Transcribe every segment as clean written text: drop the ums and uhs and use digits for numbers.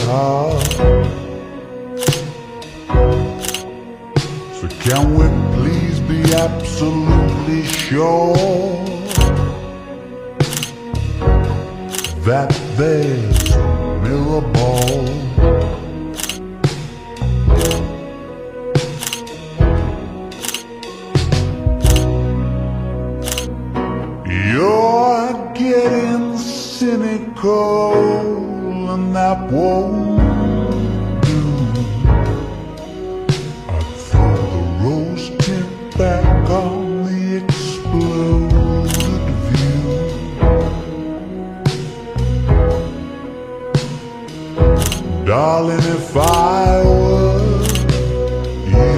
heart. So can we please be absolutely sure that there's a mirror ball? You're getting cynical, and that won't do. I'd throw the rose tint back on the exploded view. Darling, if I were you,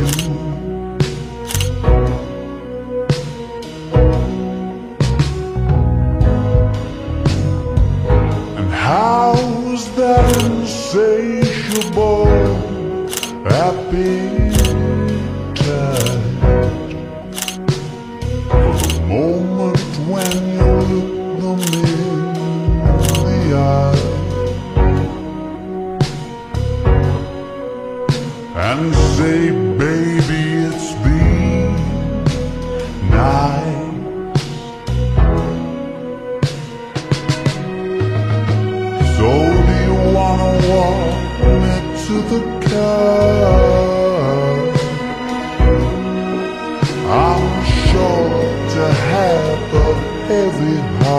how's that insatiable appetite for the moment when you look them in the eye and say, baby, it's been nice? So do you wanna walk me to the car?